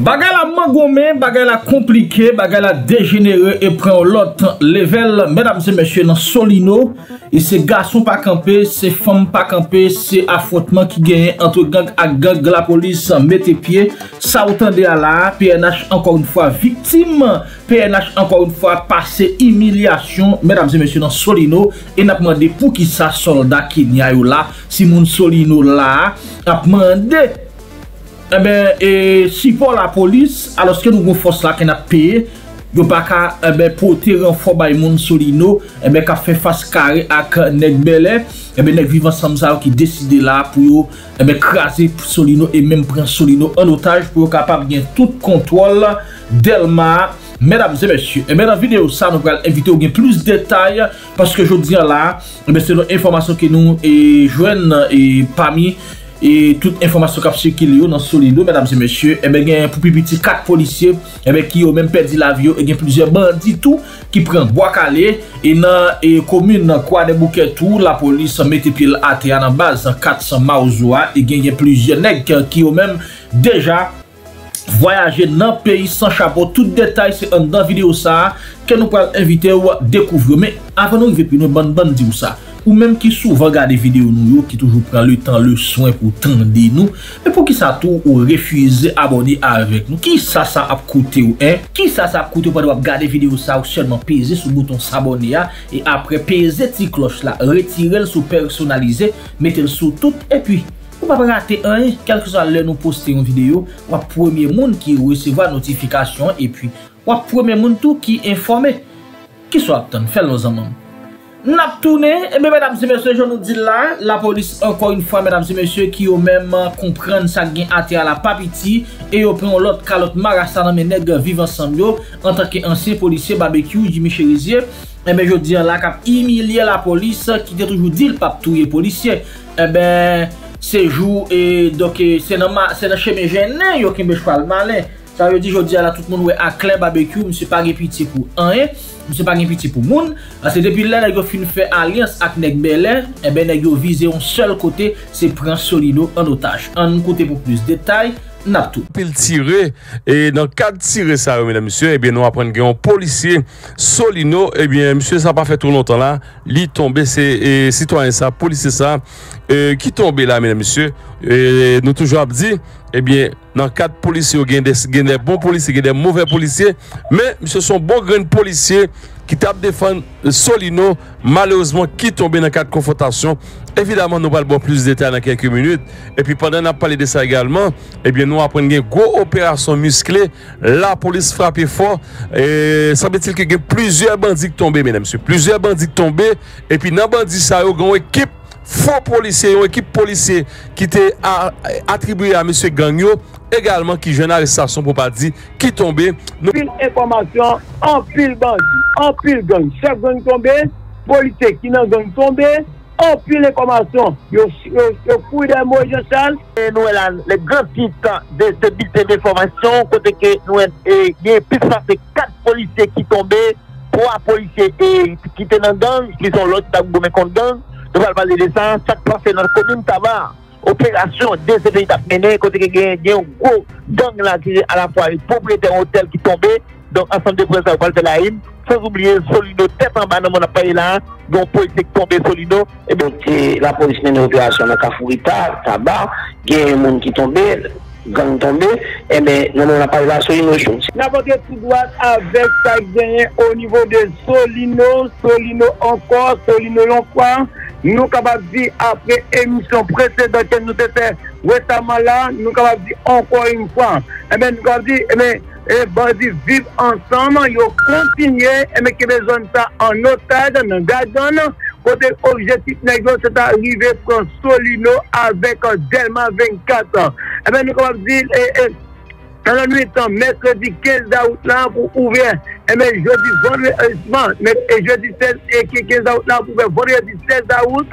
Bagay la mangomé, bagay la compliqué, bagay la dégénéré et prend l'autre level. Mesdames et messieurs, dans Solino, et c'est garçon pas campé, c'est femme pas campé, c'est affrontement qui gagne entre gang à gang, la police mettez pied. Ça autant de là, PNH encore une fois victime, PNH encore une fois passé humiliation. Mesdames et messieurs, dans Solino, et n'a demandé pour qui ça soldat qui n'y a eu là, si mon Solino là, a demandé. Eh bien, si pour la police, alors que nous avons force là qui n'a payé, nous n'avons pas porter renfort par mon Solino, eh bien, qui a fait face carré avec Negbelé, eh bien, Negbelé Sanzar qui décide là pour écraser Solino et même prendre Solino en otage pour capable de gagner tout contrôle Delma. Mesdames et messieurs, et bien dans la vidéo, ça nous va inviter à plus de détails parce que je dis là, c'est une information que nous joignons et parmi. Et toute information capturée qu'il y a dans Solino, mesdames et messieurs, et bien, il y a un petit 4 policiers et bien, qui ont même perdu la vie, et il y a plusieurs bandits tout qui prennent Bois Calé et dans la commune quoi des bouquets tout, la police mette pile à terre en base 400 Maouzo et il y a plusieurs nègres qui ont même déjà voyager dans le pays sans chapeau. Tout détail c'est dans la vidéo ça que nous allons inviter à découvrir. Mais avant nous arriver, nous allons dire ça. Ou même qui souvent regarde les vidéos nous, qui toujours prend le temps, le soin pour tendre nous. Mais pour qui ça tout ou refuser abonner avec nous? Qui ça ça a coûté ou hein? Qui ça ça a coûté pour regarder les vidéos ça ou seulement peser sur le bouton s'abonner et après peser cette cloche là, retirer le sous personnaliser, mettre le sous tout et puis. Vous ne pouvez pas rater un, quel que soit l'heure nous poster une vidéo, ou le premier monde qui recevra notification et puis ou le premier monde tout qui informé. Qui soit attend, faites-le en même. N'a tourné, et bien mesdames et messieurs, je nous dis là, la police encore une fois, mesdames et messieurs, qui ont même comprendre ça qui a été à la papiti, et ont pris l'autre calotte marassa dans mes nègres vivant ensemble, en tant qu'ancien policier barbecue, Jimmy Chérizier, et bien je dis là, cap humilier la police, qui a toujours dit le pape tout les policiers, et bien. C'est jour et donc c'est dans chez mes jeunes, yo qui me parle malin. Ça veut dire aujourd'hui là tout le monde ouais à clair barbecue, monsieur pas gain pitié pour rien, monsieur pas gain pitié pour monde. Parce que depuis là nèg fin fait alliance avec Negbelé, et ben nèg yo visé un seul côté, c'est prendre Solino en otage. En côté pour plus de détails. Pile tiré et dans cadre tiré ça mesdames et messieurs et bien nous apprendre un policier Solino et bien monsieur ça pas fait trop longtemps là il tombé c'est citoyen ça policier ça qui tombé là mesdames et messieurs et nous toujours dit et bien dans cadre policiers il y a des bons policiers il y a des mauvais policiers mais monsieur sont bons grands policiers qui tape défendre Solino malheureusement qui tombé dans cadre confrontation. Évidemment, nous parlons plus de détails dans quelques minutes. Et puis, pendant qu'on a parlé de ça également, eh bien, nous apprenons une grosse opération musclée. La police frappe fort. Et semble-t-il qu'il y a plusieurs bandits tombés, mesdames et messieurs. Plusieurs bandits tombés. Et puis, dans les bandits, ça, il y a une équipe faux policiers, une équipe policière qui était attribuée à M. Gagneau. Également, qui jeune arrestation pour pas dire qui tombé. Nous... Pile information, en pile bandit, en pile gang. Chaque gang tombé, policier qui n'a gang tombé. En plus l'information, je fouille des mots et je sale. Et nous avons le grand titre de ce bulletin d'information, côté que nous avons plus de 4 policiers qui tombaient, 3 policiers qui étaient dans le gang, qui sont l'autre dans le gang. Nous allons parler de ça, ça passe dans la commune Tabar. Opération de ce pays d'Apmené, côté que nous avons un gros gang là qui est à la fois une propriété d'un hôtel qui tombait. Donc, ensemble de présents, on de la hymne. Sans oublier Solino, tête en bas, on a payé là. Donc, pour essayer de tomber Solino. Et donc, la police mène une opération dans Carrefour, Itar, Tabar. Il y a des gens qui tombent, gang tombé. Et bien, nous avons parlé là, Solino. Nous avons des tout droit avec ça gagné au niveau de Solino. Solino encore, Solino l'enfant. Nous sommes capables de dire, après émission précédente que nous avons fait récemment là, nous sommes capables de dire encore une fois. Et bien, nous sommes capables de dire, les bandits vivent ensemble, ils continuent et mais qui besoin de ça en otage, dans le gardien. Côté objectif, c'est arrivé pour Solino avec Delma 24. Et bien, nous avons dit, dans le 8 ans, mercredi 15 août, là, pour ouvrir, et bien, jeudi, vendredi, et jeudi 16 et 15 août, là, pour ouvrir, vendredi 16 août,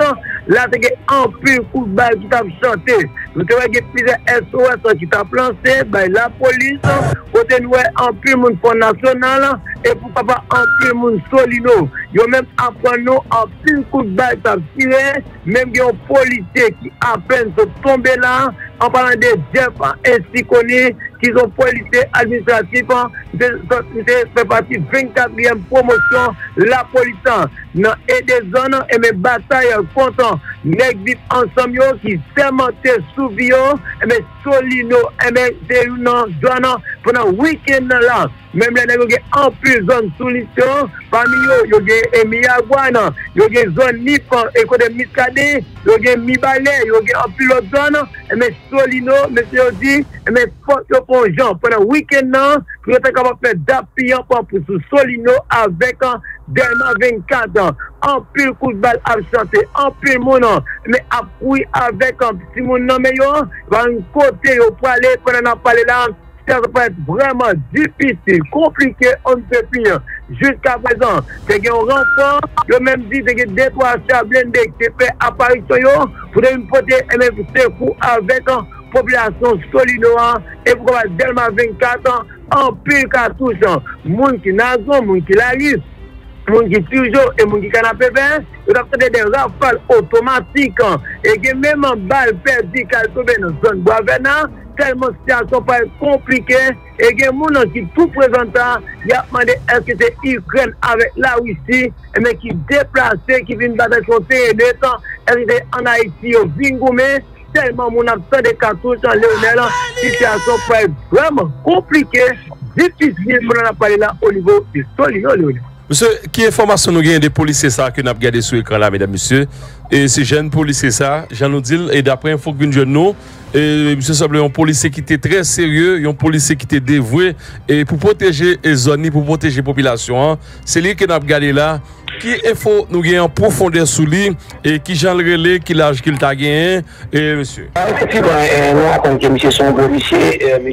là, c'est un pur coup de balle qui t'a chanté. Nous avons plusieurs SOS qui t'a lancé par la police, côté nous en plus mon Fonds National et pour papa en plus mon Solino. Ils ont même appris nous en plus coup de balle qui a tiré, même des policiers qui à peine sont tombés là, en parlant de Jeff ainsi connus, qui sont pour le lycée administratif, c'est parti 24e promotion, la police, dans et des zones et mes batailles contre l'exit ensemble qui tellement sous bio, mais Solino, mais c'est une zone pendant week-end là. Même les gens qui ont en plus zone sous l'histoire, parmi eux, il y a Miagouane, il y a zone Nippon, écoutez Miskadé, il y a Mibale, il y a en plus l'autre zone, mais Solino, monsieur dit, mais Porto Ponjon, pendant le week-end, nous sommes capables de faire d'appui pour Solino avec Delma 24. En pile coup de balle à chanter, en pile mon nom, mais appui avec un petit mon nom meilleur, un côté pour aller, pendant qu'on parle là. Ça va être vraiment difficile, compliqué, on ne peut plus. Jusqu'à présent, c'est un renfort, le même dit, c'est que des trois Sable qui fait apparition, pour une portée MFC coup avec la population solinoise et pour Delma 24 ans, en pile cartouche. Moun qui n'a pas, moun qui la liste, moun qui toujours et moun qui canapé vert, il y a des rafales automatiques et que même en balle perdue qui a trouvé dans la zone bois venant. Tellement situation pas compliquée et que mon qui tout présentant il a demandé est-ce que c'est Ukraine avec la Russie mais qui déplacé qui vient battre son terrain temps est-ce que en Haïti au Vingoumé tellement mon absent des cartouches en Léonel situation pas vraiment compliquée difficile pour en parler là au niveau du Solino. Monsieur, quelle information nous gagnons des policiers ça que nous avons regardé sur l'écran là, mesdames, messieurs? Et ces jeunes policiers ça, j'en nous dis, et d'après un faux jeune nous, monsieur Sable, un policier qui était très sérieux, un policier qui était dévoué, et pour protéger les zones, pour protéger la population, hein. C'est lui que nous avons regardé là, qui est faux, nous gagnons en profondeur sous lui, et qui j'en relais, qui l'âge qu'il t'a gagné, et monsieur. Effectivement, nous racontons que monsieur Sombro, monsieur,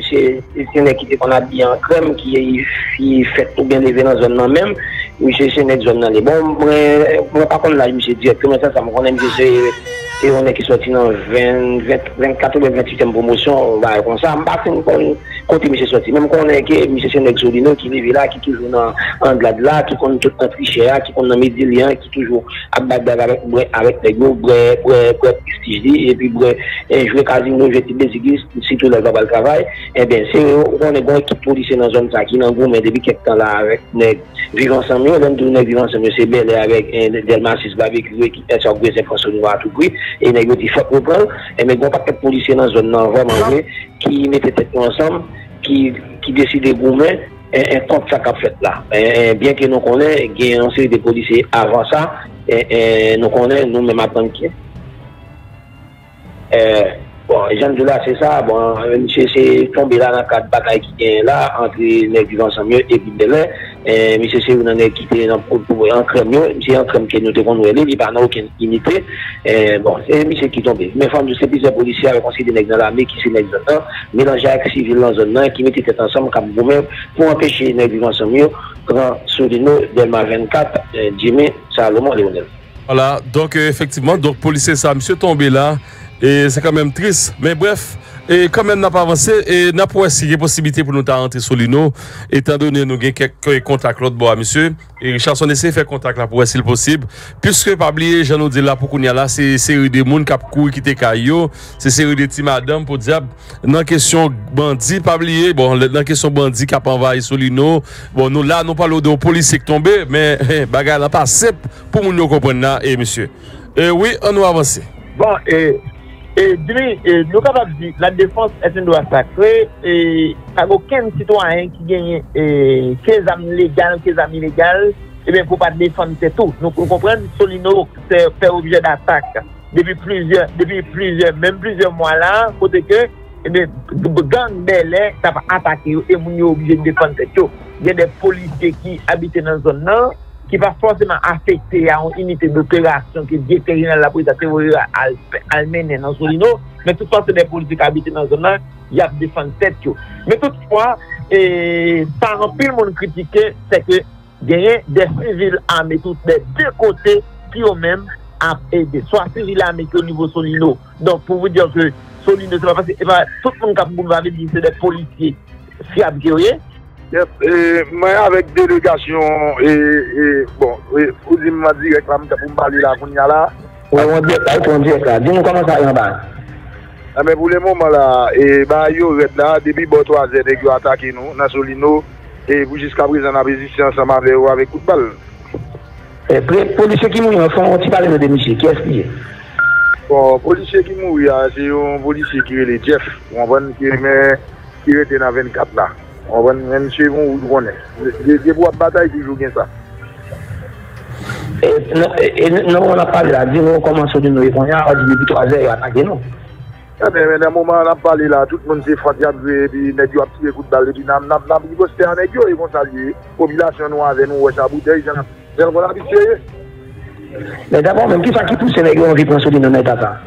qui était qu'on a bien en crème, qui fait tout bien lever dans la zone même. Monsieur Sénède, je n'ai pas bon, par contre, là, monsieur directement, ça me connaît, monsieur, et on est qui sorti dans 24 ou 28e promotion, bah, comme ça, je ne sais pas quand monsieur sorti. Même quand on est que monsieur Sénède Solino, qui vivait là, qui toujours en glade là, qui compte tout en tricher, qui compte dans Médilien, qui toujours à battre avec les gros, prestige, et puis, jouer casino, jouer des églises, surtout dans le travail, et bien, c'est, on est bon, qui policier dans la zone, ça, qui n'en gros, mais depuis quelques temps là, avec les vivants ensemble. Nous avons tourné vivant ensemble, c'est bel avec Delma 6 barbecue qui est sur les infos à tout prix et nous avons dit faut reprendre et nous avons pas de policiers dans la zone vraiment qui mettaient tête ensemble, qui décidaient gourmet un compte ça qu'a fait là. Bien que nous connaissons, il y a une série de policiers avant ça, nous connaissons, nous même attendons qui. Bon, les gens de là, c'est ça. Bon, monsieur, c'est tombé là dans le cadre de bataille qui vient là, entre les vivants sans mieux et Bindélin. Monsieur, c'est une année qui était en crème, monsieur, en crème qui nous devons nous aller, il n'y a pas aucune unité. Bon, c'est monsieur qui est tombé. Mes femmes de ces plusieurs policiers avaient conseillé des nègres dans l'armée qui se nègres dans mélangés avec civils dans la zone, qui mettaient tête ensemble comme vous-même pour empêcher les vivants sans mieux, grand Solino, Delma 24, Jimmy, Salomon, Léonel. Voilà, donc effectivement, donc policier, ça, monsieur tombé là. Et c'est quand même triste, mais bref, et quand même n'a pas avancé, et n'a pas essayé possibilité pour nous rentrer Solino, étant donné nous avons quelques contacts l'autre bois, monsieur, et Richard son essai fait contact là pour essayer le possible, puisque pas oublier, j'en ai dit là pour qu'on y a là, c'est série de monde qui a couru qui était caillot, c'est série de petits madame pour diable, dans la question bandit, pas oublier, bon, dans la question bandit qui a envahi Solino, bon, nous là, nous parlons de policiers qui tombé, mais bagarre n'a pas simple pour nous comprendre là, et monsieur. Et oui, on nous avance. Bon, et Jimmy, nous capables de dire la défense est un droit sacré et à aucun citoyen qui gagne 15 armes légales, 15 armes illégales, et bien pour pas défendre c'est tout. Donc vous comprenez, Solino fait objet d'attaque depuis plusieurs mois là, côté que et bien gang délai ça va attaquer et nous sommes obligés de défendre c'est tout. Il y a des policiers qui habitent dans la zone là, qui va forcément affecter à une unité d'opération qui est déterminée à la police à théorie alménienne dans Solino, mais toutefois, c'est des politiques qui habitent dans la zone, il y a des défenses tête. Mais toutefois, par un peu le monde critiqué, c'est que il y a des civils armés tous des deux côtés qui ont même aidé, soit civils armés au niveau Solino. Donc, pour vous dire que Solino, c'est pas parce que tout le monde qui va dire c'est des policiers fiables qui ont. Moi, avec délégation, bon, vous m'a dit que vous m'avez dit là, vous m'avez dit là. Oui, on dit ça, dis-nous comment ça y en bas. Mais pour le moment là, et bah yo red là, depuis bon 3 heures nèg yo attaqué nous dans Solino et jusqu'à présent on a résisté ensemble avec coup de balle. Et policier qui mouille, on t'y parle de monsieur qui est-ce qui est? Bon, policier qui mouille, c'est un policier qui est le Jeff, on va qui était dans 24 là. On va même chez vous où on est. Des bois de bataille toujours bien ça. Et non, on n'a pas là, on commence de nous répondre, on dit depuis 3 heures, il a attaqué non. Ah ben, à un moment, on a parlé là, tout le monde s'est fatigué, et puis on a tiré coup de balle, et puis on a dit, c'est un négio, ils vont s'allier. Population noire avec nous, ça bouteille, c'est un bon habitué. Mais d'abord, même qui ça qui pousse les négio, on vit pour Solino, mais t'as pas.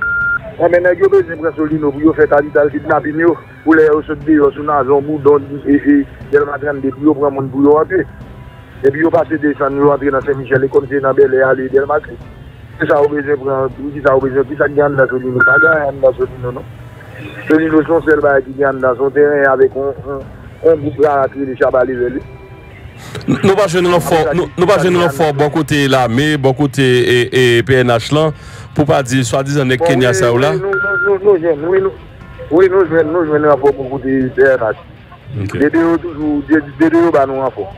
Ah ben, négio, c'est pour Solino, pour faire ta vitale, kidnapping, pour les ressortir, sur la zone, boudon, et le matin, des bureaux, pour un monde boulot, et puis on passe des gens, nous rentrons dans Saint-Michel, et comme c'est dans Belle et aller Delma. Ça a besoin de gagner la Solino, pas gagner la Solino, non. Solino, son seul bail qui gagne dans son terrain avec un groupe là à tirer les chabalés. Nous pas jouer nos forts, bon côté là, mais bon côté et PNH là, pour pas dire soi-disant les Kenya ça ou là. Oui, nous jouons nos forts pour côté PNH. Les deux toujours, les deux bas nous en forts.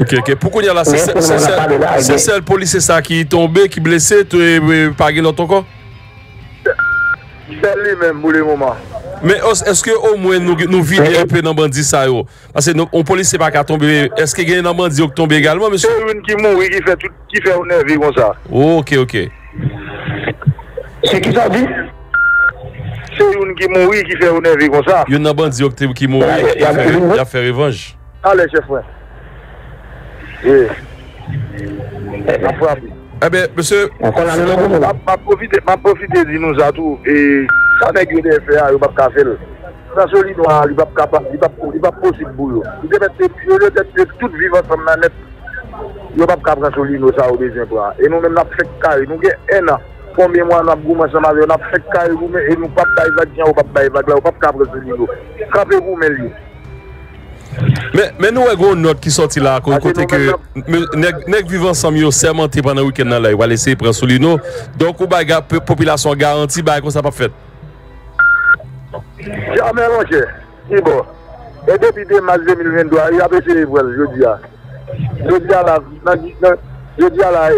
Ok. Pourquoi il y a là, c'est celle police ça qui est tombé, qui est blessé, tu es pas dans ton corps? C'est lui-même pour le moment. Mais est-ce que au moins nous vivons un peu dans le bandit ça? Parce que on police n'est pas qu'à tomber. Est-ce qu'il y a un bandit qui tombe également, monsieur? C'est une qui mourit, qui fait honneur vie comme ça. Ok. C'est qui ça dit? C'est une qui mourit, qui fait honneur vie comme ça. Il y a un bandit qui mourit, qui a fait revanche. Allez, chef. Eh bien, monsieur, m'a profité de nous à tout. Et ça n'est que des frères, il va pas faire. Ça, Solino, il va pas capable, il va pas possible boulot. Il va être tout vivant comme la net. Il va pas capable Solino, ça, au deuxième bras. Et nous-mêmes, on a fait carré. Nous avons un an. Combien de mois on a goûté, ça m'a fait, on a fait carré. Et nous, pas de bail, on va pas capable Solino. Capez-vous, mais mais nous avons une note qui sortit là, côté que nèg vivant sans mieux sermenté pendant le week-end là, il va laisser prendre Solino. Donc, ou la population garantie, comme ça pas fait. Jamais, mon cher. C'est bon. Et depuis 2 mars 2022, il a baissé les voiles, je dis là.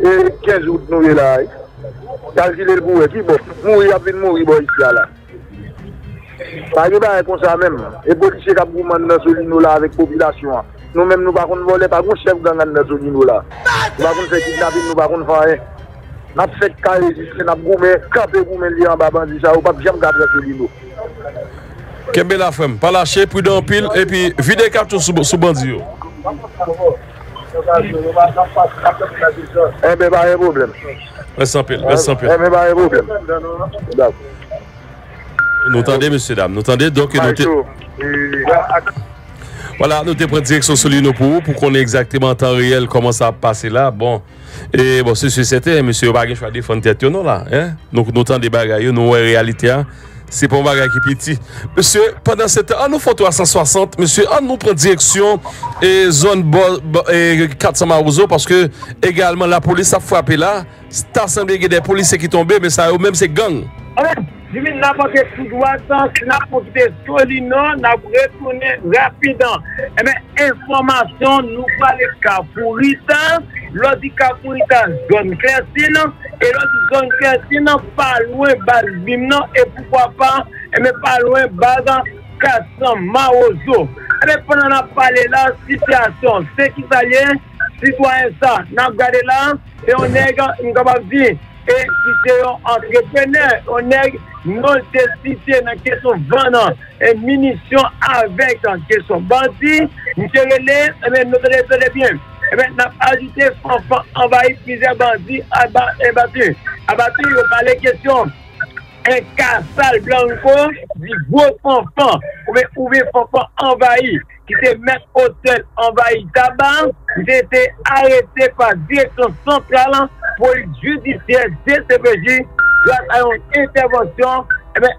Et 15 août, nous sommes là. Calculez le bourreau, qui bon. Mourir, il a mourir, bon, ici là. Par exemple, comme ça même, les policiers qui ont dans Solino là avec la population, nous-mêmes, nous ne pouvons pas voler, pas contre chef gang dans Solino là. Nous ne pouvons pas faire kidnapping, nous ne pouvons pas faire. Nous avons fait carré jusqu'à nous gommer, camper gourmet en bas bandit, ça, ou pas bien garder Solino. Kembe la femme, pas lâcher, prudent pile, et puis vide carton sous bandit. Eh bien, pas de problème. Reste en pile, reste en pile. Eh bien, pas de problème. D'accord. Nous entendez, messieurs, dames. Nous entendez, donc. Voilà, nous te prenons direction Solino pour vous, pour qu'on ait exactement en temps réel comment ça a passé là. Bon, et bon, c'est sûr, c'était, monsieur, bagage, je vais défendre tête, non, là. Hein? Donc, nous entendons des bagages, nous, en réalité, c'est pas un bagage qui est petit. Monsieur, pendant cette temps, on nous fait 360, monsieur, on nous prend direction et zone 400 Marouzo, parce que également la police a frappé là. C'est assemblé des policiers qui tombent, mais ça, eux-mêmes, c'est gang. Jimmy n'a pas fait tout droit, n'a pas fait Solino, n'a pas retourné rapidement. Eh bien, information, nous parlons de Capuritan, l'autre dit Capuritan, zone Clertine, et l'autre zone Clertine, pas loin de Bimno, et pourquoi pas, eh bien, pas loin de 400 Maozo. Eh bien, pendant qu'on a parlé là, situation, c'est qui ça y est, citoyen ça, n'a pas regardé là, et on est capable de dire, et qui sont entrepreneurs, on est non testé dans la question vendant et munitions avec la question bandit, nous très bien. Et maintenant, ajouté Fanfan envahit plusieurs bandits abattus. Abattus, on parle de question. Un cassal blanco du gros Fanfan. Ou bien Fanfan envahi, qui était même hôtel envahi Tabar, qui était arrêté par direction centrale. Police judiciaire DCPJ grâce à une intervention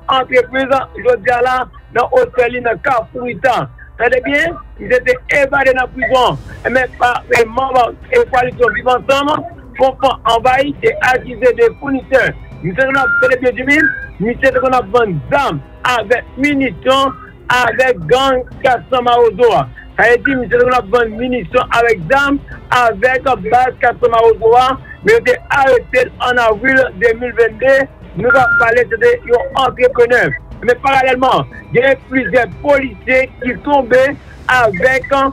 entreprise aujourd'hui là dans l'hôtel de Capuritan. Vous savez bien, ils étaient évadés dans la prison, mais par les membres et coalitions vivant ensemble, Fanfan envahi et accusé des fournisseurs. Nous sommes célébrer du mille, nous sommes vendre d'armes avec munitions, avec gang 400 Marouzo. Ça veut dire, nous sommes vendre munitions avec d'armes, avec base 400 Marouzo. Mais nous sommes arrêtés en avril 2022. Nous avons parlé d'entrepreneurs. Mais parallèlement, il y a plusieurs policiers qui tombaient avec un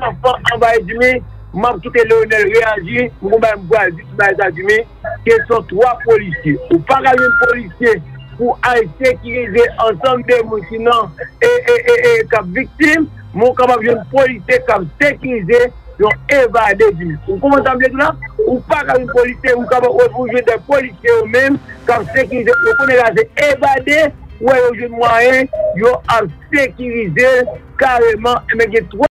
enfant envahi du mille. Même tout le monde réagit, nous-mêmes, qui sont trois policiers. Ou pas un policier pour sécuriser ensemble des moutinants et victimes, nous sommes un policier qui a sécurisé, qui a évadé du mille. Vous comprenez là? Ou pas un policier, ou pas des policiers eux-mêmes qui ont sécurisé, qui ont évadé, ou des moyens, qui ont sécurisé carrément, mais